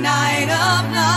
night of love.